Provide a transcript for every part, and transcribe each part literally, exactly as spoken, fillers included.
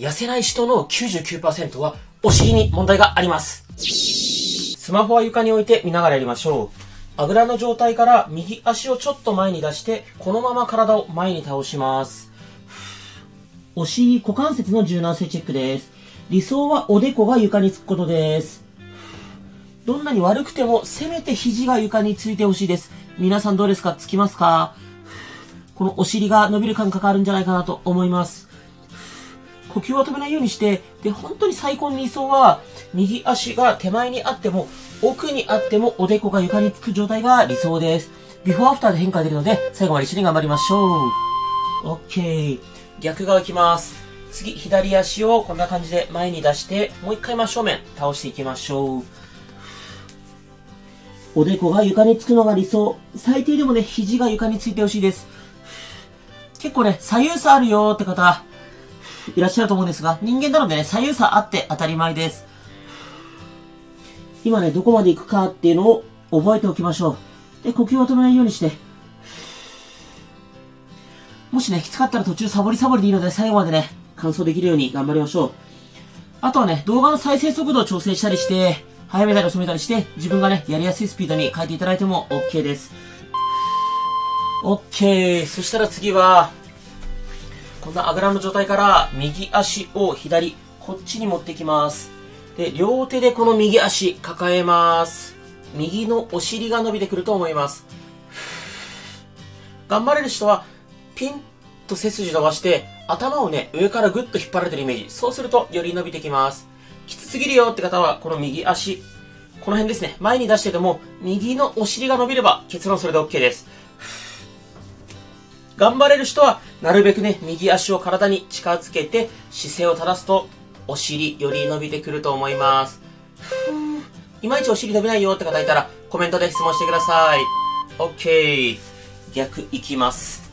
痩せない人の きゅうじゅうきゅうパーセント はお尻に問題があります。スマホは床に置いて見ながらやりましょう。あぐらの状態から右足をちょっと前に出して、このまま体を前に倒します。お尻、股関節の柔軟性チェックです。理想はおでこが床につくことです。どんなに悪くても、せめて肘が床についてほしいです。皆さんどうですか？つきますか？このお尻が伸びる感覚あるんじゃないかなと思います。呼吸は止めないようにして、で、本当に最高の理想は、右足が手前にあっても、奥にあってもおでこが床につく状態が理想です。ビフォーアフターで変化できるので、最後まで一緒に頑張りましょう。OK。逆側いきます。次、左足をこんな感じで前に出して、もう一回真正面倒していきましょう。おでこが床につくのが理想。最低でもね、肘が床についてほしいです。結構ね、左右差あるよーって方、いらっしゃると思うんですが、人間なのでね、左右差あって当たり前です。今ね、どこまで行くかっていうのを覚えておきましょう。で、呼吸を止めないようにして。もしね、きつかったら途中サボりサボりでいいので、最後までね、完走できるように頑張りましょう。あとはね、動画の再生速度を調整したりして、早めたり遅めたりして、自分がね、やりやすいスピードに変えていただいても OK です。OK。そしたら次は、こんなあぐらの状態から、右足を左、こっちに持ってきます。で、両手でこの右足抱えます。右のお尻が伸びてくると思います。頑張れる人は、ピンと背筋伸ばして、頭をね、上からぐっと引っ張られてるイメージ。そうすると、より伸びてきます。きつすぎるよって方は、この右足、この辺ですね。前に出してても、右のお尻が伸びれば、結論それで OK です。頑張れる人は、なるべくね、右足を体に近づけて、姿勢を正すと、お尻より伸びてくると思います。いまいちお尻伸びないよって方いたらコメントで質問してください。OK。逆いきます。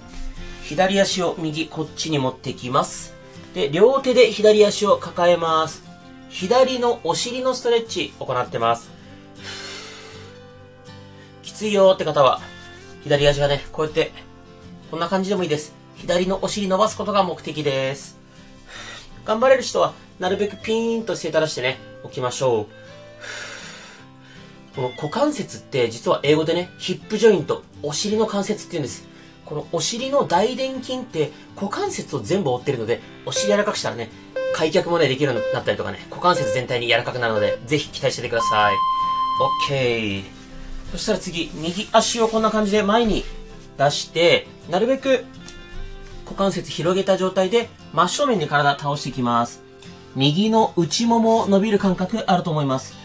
左足を右こっちに持ってきます。で、両手で左足を抱えます。左のお尻のストレッチ行ってます。きついよって方は左足がね、こうやってこんな感じでもいいです。左のお尻伸ばすことが目的です。頑張れる人はなるべくピーンと姿勢垂らしてね、置きましょう。この股関節って実は英語でね、ヒップジョイント、お尻の関節って言うんです。このお尻の大臀筋って股関節を全部覆ってるので、お尻柔らかくしたらね、開脚もね、できるようになったりとかね、股関節全体に柔らかくなるので、ぜひ期待しててください。OK。そしたら次、右足をこんな感じで前に出して、なるべく股関節広げた状態で真正面に体倒していきます。右の内もも伸びる感覚あると思います。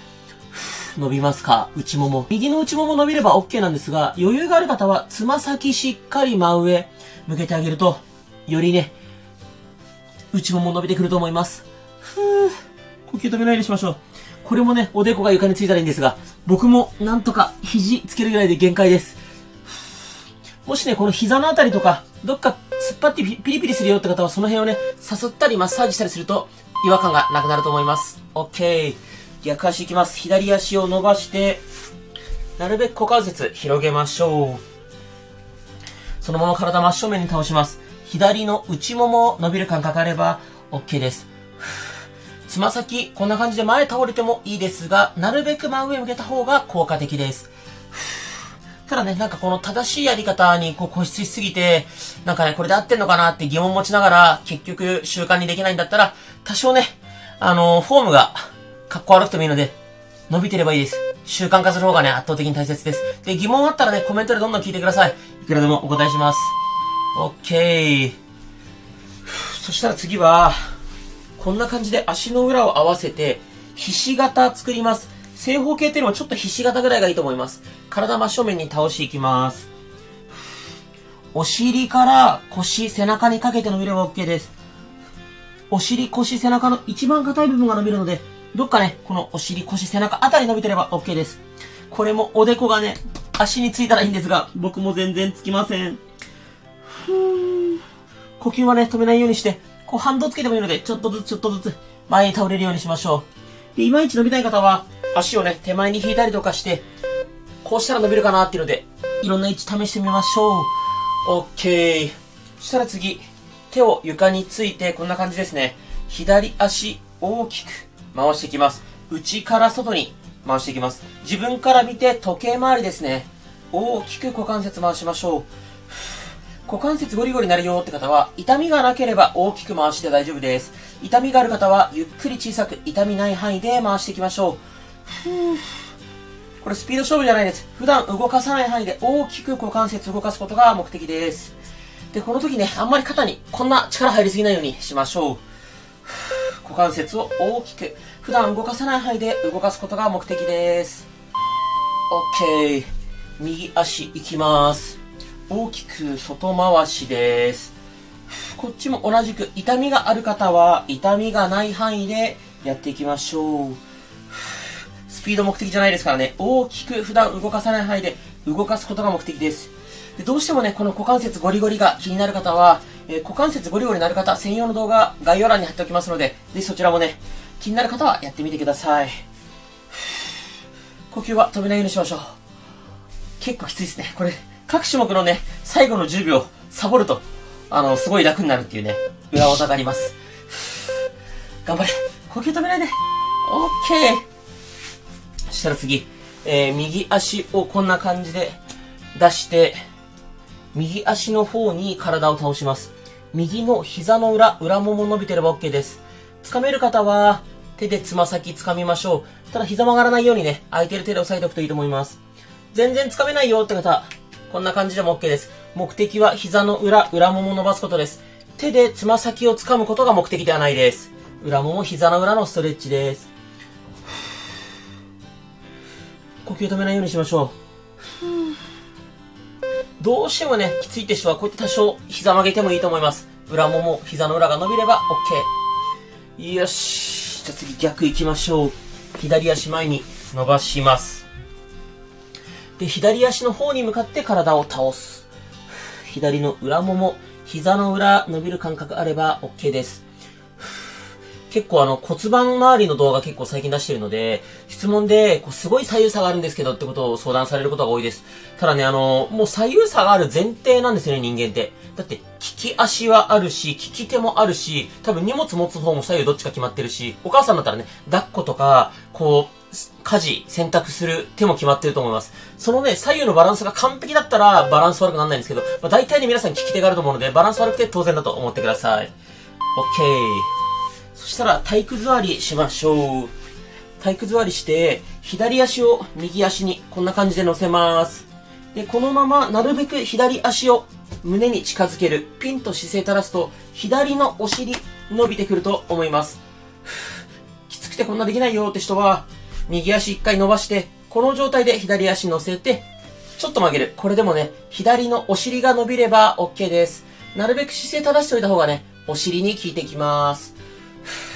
伸びますか？内もも。右の内もも伸びれば OK なんですが、余裕がある方はつま先しっかり真上向けてあげると、よりね、内もも伸びてくると思います。ふぅ。呼吸止めないようにしましょう。これもね、おでこが床についたらいいんですが、僕もなんとか肘つけるぐらいで限界です。もしね、この膝のあたりとか、どっか突っ張ってピリピリするよって方はその辺をね、さすったりマッサージしたりすると、違和感がなくなると思います。OK。逆足いきます。左足を伸ばして、なるべく股関節広げましょう。そのまま体真正面に倒します。左の内もも伸びる感覚あれば OK です。つま先、こんな感じで前倒れてもいいですが、なるべく真上向けた方が効果的です。ただね、なんかこの正しいやり方にこう固執しすぎて、なんかね、これで合ってんのかなって疑問を持ちながら、結局習慣にできないんだったら、多少ね、あのー、フォームがかっこ悪くてもいいので、伸びてればいいです。習慣化する方がね、圧倒的に大切です。で、疑問あったらね、コメントでどんどん聞いてください。いくらでもお答えします。OK。そしたら次は、こんな感じで足の裏を合わせて、ひし形作ります。正方形っていうのはちょっとひし形ぐらいがいいと思います。体真正面に倒していきます。お尻から腰、背中にかけて伸びれば OK です。お尻、腰、背中の一番硬い部分が伸びるので、どっかね、このお尻、腰、背中あたり伸びてれば OK です。これもおでこがね、足についたらいいんですが、僕も全然つきません。ふーん。呼吸はね、止めないようにして、こう反動つけてもいいので、ちょっとずつちょっとずつ前に倒れるようにしましょう。で、いまいち伸びない方は、足をね、手前に引いたりとかして、こうしたら伸びるかなっていうので、いろんな位置試してみましょう。OK。そしたら次、手を床について、こんな感じですね。左足大きく回していきます。内から外に回していきます。自分から見て時計回りですね。大きく股関節回しましょう。股関節ゴリゴリになるよって方は、痛みがなければ大きく回して大丈夫です。痛みがある方は、ゆっくり小さく、痛みない範囲で回していきましょう。これスピード勝負じゃないです。普段動かさない範囲で大きく股関節動かすことが目的です。で、この時ね、あんまり肩にこんな力入りすぎないようにしましょう。股関節を大きく、普段動かさない範囲で動かすことが目的です。OK。右足いきます。大きく外回しです。こっちも同じく痛みがある方は痛みがない範囲でやっていきましょう。スピード目的じゃないですからね。大きく普段動かさない範囲で動かすことが目的です。でどうしてもね、この股関節ゴリゴリが気になる方は、えー、股関節ゴリゴリになる方専用の動画概要欄に貼っておきますので、ぜひそちらもね、気になる方はやってみてください。呼吸は止めないようにしましょう。結構きついですね。これ、各種目のね、最後のじゅうびょう、サボると、あの、すごい楽になるっていうね、裏技があります。頑張れ。呼吸止めないで。OK。そしたら次、えー、右足をこんな感じで出して、右足の方に体を倒します。右の膝の裏、裏もも伸びてれば OK です。掴める方は、手でつま先掴みましょう。ただ膝曲がらないようにね、空いてる手で押さえておくといいと思います。全然掴めないよって方、こんな感じでも OK です。目的は膝の裏、裏もも伸ばすことです。手でつま先を掴むことが目的ではないです。裏もも、膝の裏のストレッチです。呼吸止めないようにしましょう。どうしてもね、きついって人はこうやって多少膝曲げてもいいと思います。裏もも、膝の裏が伸びれば OK。よし。じゃあ次逆行きましょう。左足前に伸ばします。で、左足の方に向かって体を倒す。左の裏もも、膝の裏伸びる感覚あれば OK です。結構あの骨盤周りの動画結構最近出してるので、質問でこうすごい左右差があるんですけどってことを相談されることが多いです。ただね、あの、もう左右差がある前提なんですよね、人間って。だって、利き足はあるし、利き手もあるし、多分荷物持つ方も左右どっちか決まってるし、お母さんだったらね、抱っことか、こう、家事、洗濯する手も決まってると思います。そのね、左右のバランスが完璧だったらバランス悪くならないんですけど、まあ、大体ね、皆さん利き手があると思うので、バランス悪くて当然だと思ってください。OK。そしたら、体育座りしましょう。体育座りして、左足を右足にこんな感じで乗せます。で、このまま、なるべく左足を胸に近づける。ピンと姿勢垂らすと、左のお尻伸びてくると思います。きつくてこんなできないよって人は、右足一回伸ばして、この状態で左足乗せて、ちょっと曲げる。これでもね、左のお尻が伸びれば OK です。なるべく姿勢正しておいた方がね、お尻に効いてきます。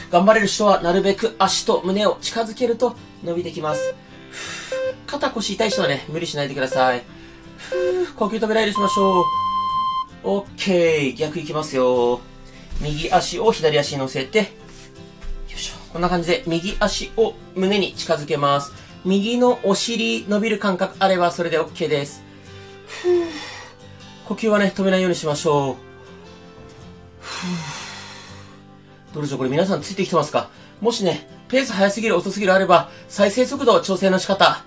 頑張れる人はなるべく足と胸を近づけると伸びてきます。肩腰痛い人はね、無理しないでください。呼吸止めないでしましょう。OK。逆いきますよ。右足を左足に乗せて、こんな感じで右足を胸に近づけます。右のお尻伸びる感覚あればそれで OK です。呼吸はね、止めないようにしましょう。どうでしょう、これ皆さんついてきてますか？もしね、ペース早すぎる、遅すぎるあれば、再生速度調整の仕方、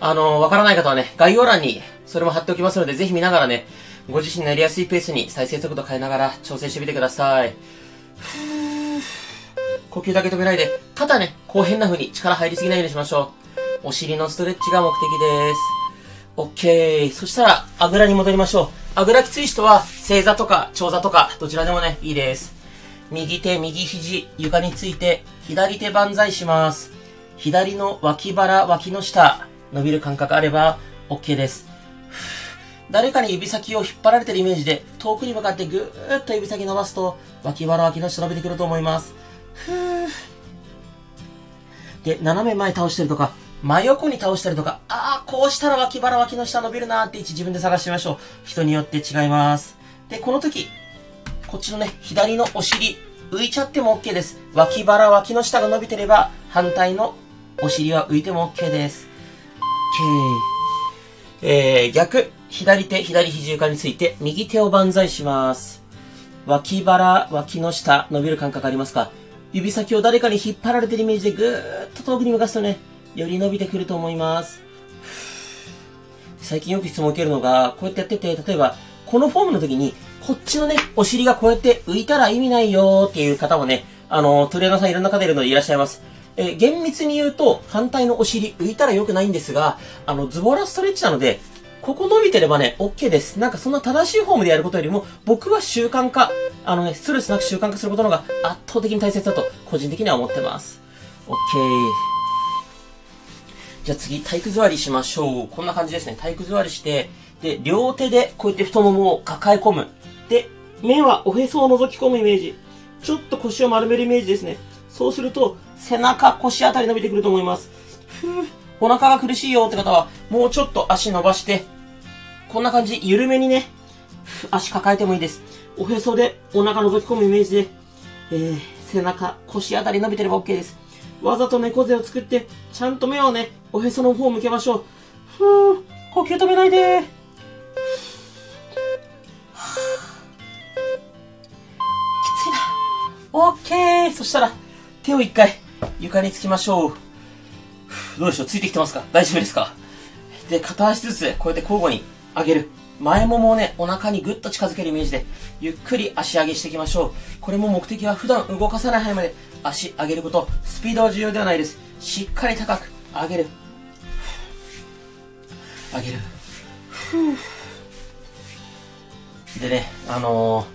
あのー、わからない方はね、概要欄にそれも貼っておきますので、ぜひ見ながらね、ご自身のやりやすいペースに再生速度変えながら調整してみてください。呼吸だけ止めないで、肩ね、こう変な風に力入りすぎないようにしましょう。お尻のストレッチが目的です。OK。そしたら、あぐらに戻りましょう。あぐらきつい人は、正座とか、長座とか、どちらでもね、いいです。右手、右肘、床について、左手万歳します。左の脇腹、脇の下、伸びる感覚あれば、OK です。誰かに指先を引っ張られてるイメージで、遠くに向かってぐーっと指先伸ばすと、脇腹、脇の下伸びてくると思います。ふーで、斜め前倒したりとか、真横に倒したりとか、ああ、こうしたら脇腹、脇の下伸びるなーって位置自分で探してみましょう。人によって違います。で、この時、こっちのね、左のお尻、浮いちゃっても OK です。脇腹、脇の下が伸びてれば、反対のお尻は浮いても OK です。OK。えー、逆、左手、左肘床について、右手を万歳します。脇腹、脇の下、伸びる感覚ありますか？指先を誰かに引っ張られてるイメージでぐーっと遠くに向かすとね、より伸びてくると思います。最近よく質問を受けるのが、こうやってやってて、例えば、このフォームの時に、こっちのね、お尻がこうやって浮いたら意味ないよーっていう方もね、あの、トレーナーさんいろんな方いるのでいらっしゃいます。えー、厳密に言うと、反対のお尻浮いたら良くないんですが、あの、ズボラストレッチなので、ここ伸びてればね、OK です。なんかそんな正しいフォームでやることよりも、僕は習慣化、あのね、ストレスなく習慣化することの方が圧倒的に大切だと、個人的には思ってます。OK。じゃあ次、体育座りしましょう。こんな感じですね。体育座りして、で、両手でこうやって太ももを抱え込む。で、目はおへそを覗き込むイメージ。ちょっと腰を丸めるイメージですね。そうすると、背中、腰あたり伸びてくると思います。ふぅ、お腹が苦しいよって方は、もうちょっと足伸ばして、こんな感じ、緩めにね、足抱えてもいいです。おへそでお腹覗き込むイメージで、えー、背中、腰あたり伸びてれば OK です。わざと猫背を作って、ちゃんと目をね、おへその方を向けましょう。ふぅ、呼吸止めないでー。オッケー。そしたら、手を一回、床につきましょう。どうでしょう、ついてきてますか？大丈夫ですか？で、片足ずつ、こうやって交互に上げる。前ももをね、お腹にぐっと近づけるイメージで、ゆっくり足上げしていきましょう。これも目的は普段動かさない範囲まで足上げること。スピードは重要ではないです。しっかり高く上げる。上げる。でね、あのー、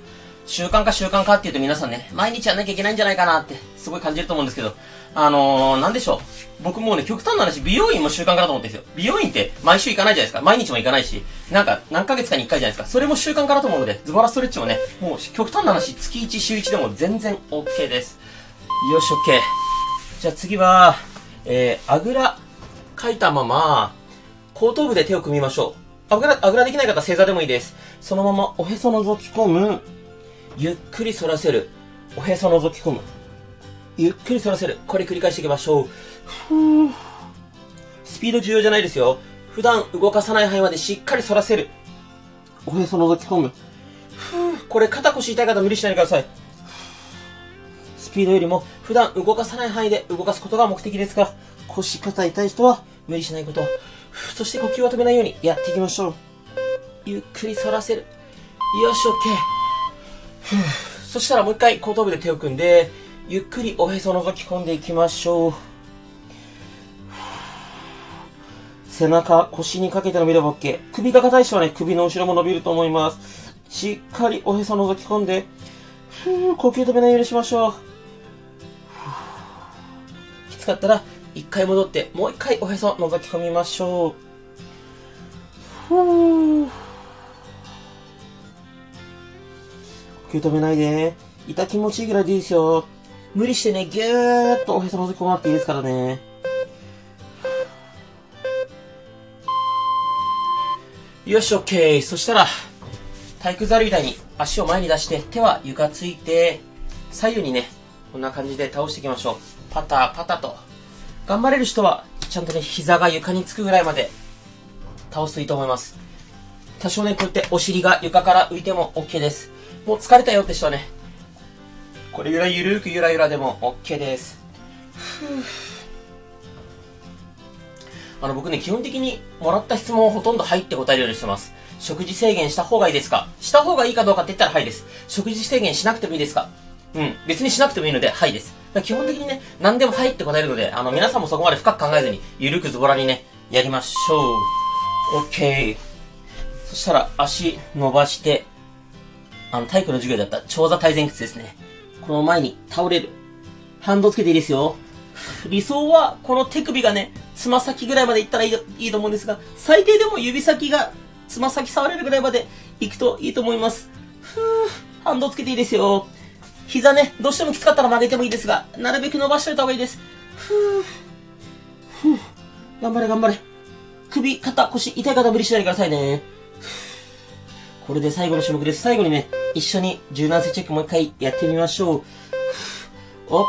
習慣化習慣化っていうと皆さんね、毎日やんなきゃいけないんじゃないかなって、すごい感じると思うんですけど、あのー、なんでしょう。僕もうね、極端な話、美容院も習慣化だと思ってるんですよ。美容院って毎週行かないじゃないですか。毎日も行かないし、なんか、何ヶ月かにいっかいじゃないですか。それも習慣化だと思うので、ズボラストレッチもね、もう極端な話、月いち、週いちでも全然 OK です。よし、OK。じゃあ次は、えー、あぐら、かいたまま、後頭部で手を組みましょう。あぐら、あぐらできない方、正座でもいいです。そのままおへそのぞき込む。ゆっくり反らせる。おへそ覗き込む。ゆっくり反らせる。これ繰り返していきましょう。スピード重要じゃないですよ。普段動かさない範囲までしっかり反らせる。おへそ覗き込む。これ肩腰痛い方無理しないでください。スピードよりも普段動かさない範囲で動かすことが目的ですから、腰肩痛い人は無理しないこと。そして呼吸を止めないようにやっていきましょう。ゆっくり反らせる。よし、OK。そしたらもう一回後頭部で手を組んで、ゆっくりおへそを覗き込んでいきましょう。背中、腰にかけて伸びれば OK。首が硬い人はね、首の後ろも伸びると思います。しっかりおへそを覗き込んで、呼吸止めないようにしましょう。きつかったら、一回戻って、もう一回おへそを覗き込みましょう。呼吸止めないで。痛気持ちいいぐらいでいいですよ。無理してね、ぎゅーっとおへそのぞき込まっていいですからね。よし、OK。そしたら、体育座りみたいに足を前に出して、手は床ついて、左右にね、こんな感じで倒していきましょう。パタパタと。頑張れる人は、ちゃんとね、膝が床につくぐらいまで倒すといいと思います。多少ね、こうやってお尻が床から浮いても OK です。もう疲れたよって人はね、これぐらいゆるーくゆらゆらでも OK です。あの僕ね、基本的にもらった質問をほとんどはいって答えるようにしてます。食事制限した方がいいですか？した方がいいかどうかって言ったらはいです。食事制限しなくてもいいですか？うん、別にしなくてもいいのではいです。基本的にね、何でもはいって答えるので、あの皆さんもそこまで深く考えずに、ゆるくズボラにね、やりましょう。OK。そしたら足伸ばして、あの、体育の授業だった、長座体前屈ですね。この前に倒れる。ハンドつけていいですよ。理想は、この手首がね、つま先ぐらいまでいったらいい、いいと思うんですが、最低でも指先が、つま先触れるぐらいまで行くといいと思います。ふぅ、ハンドつけていいですよ。膝ね、どうしてもきつかったら曲げてもいいですが、なるべく伸ばしておいた方がいいです。ふぅ、ふぅ、頑張れ頑張れ。首、肩、腰、痛い方無理しないでくださいね。これで最後の種目です。最後にね、一緒に柔軟性チェックもう一回やってみましょう。OK。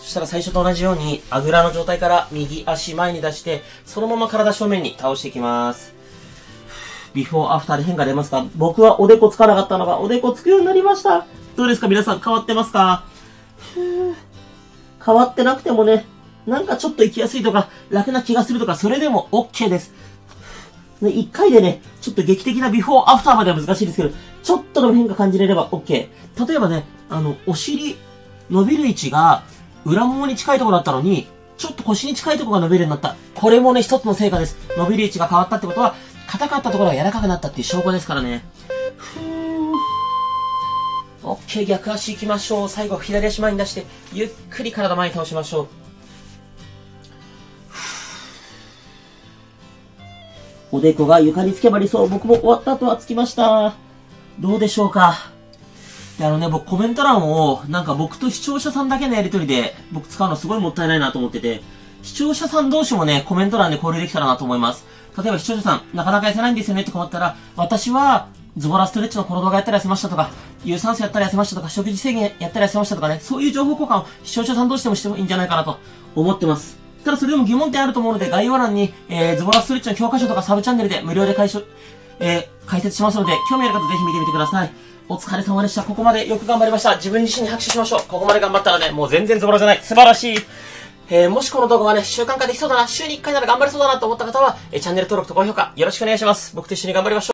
そしたら最初と同じように、あぐらの状態から右足前に出して、そのまま体正面に倒していきます。ビフォーアフターで変化出ますか？僕はおでこつかなかったのが、おでこつくようになりました。どうですか皆さん、変わってますか？変わってなくてもね、なんかちょっと行きやすいとか、楽な気がするとか、それでも OK です。一回でね、ちょっと劇的なビフォーアフターまでは難しいですけど、ちょっとでも変化感じれれば OK。例えばね、あの、お尻、伸びる位置が裏ももに近いところだったのに、ちょっと腰に近いところが伸びるようになった。これもね、一つの成果です。伸びる位置が変わったってことは、硬かったところが柔らかくなったっていう証拠ですからね。ふぅ。OK、逆足行きましょう。最後、左足前に出して、ゆっくり体前に倒しましょう。おでこが床につけば理想。僕も終わった後はつきました。どうでしょうか。で、あのね、僕コメント欄を、なんか僕と視聴者さんだけのやりとりで、僕使うのすごいもったいないなと思ってて、視聴者さん同士もね、コメント欄で交流できたらなと思います。例えば視聴者さん、なかなか痩せないんですよねって困ったら、私は、ズボラストレッチのこの動画やったら痩せましたとか、有酸素やったら痩せましたとか、食事制限やったら痩せましたとかね、そういう情報交換を視聴者さん同士でもしてもいいんじゃないかなと思ってます。ただそれでも疑問点あると思うので、概要欄に、えー、ズボラストレッチの教科書とかサブチャンネルで無料で解消、えー、解説しますので、興味ある方ぜひ見てみてください。お疲れ様でした。ここまでよく頑張りました。自分自身に拍手しましょう。ここまで頑張ったらね、もう全然ズボラじゃない。素晴らしい。えー、もしこの動画がね、習慣化できそうだな、週にいっかいなら頑張れそうだなと思った方は、えー、チャンネル登録と高評価よろしくお願いします。僕と一緒に頑張りましょう。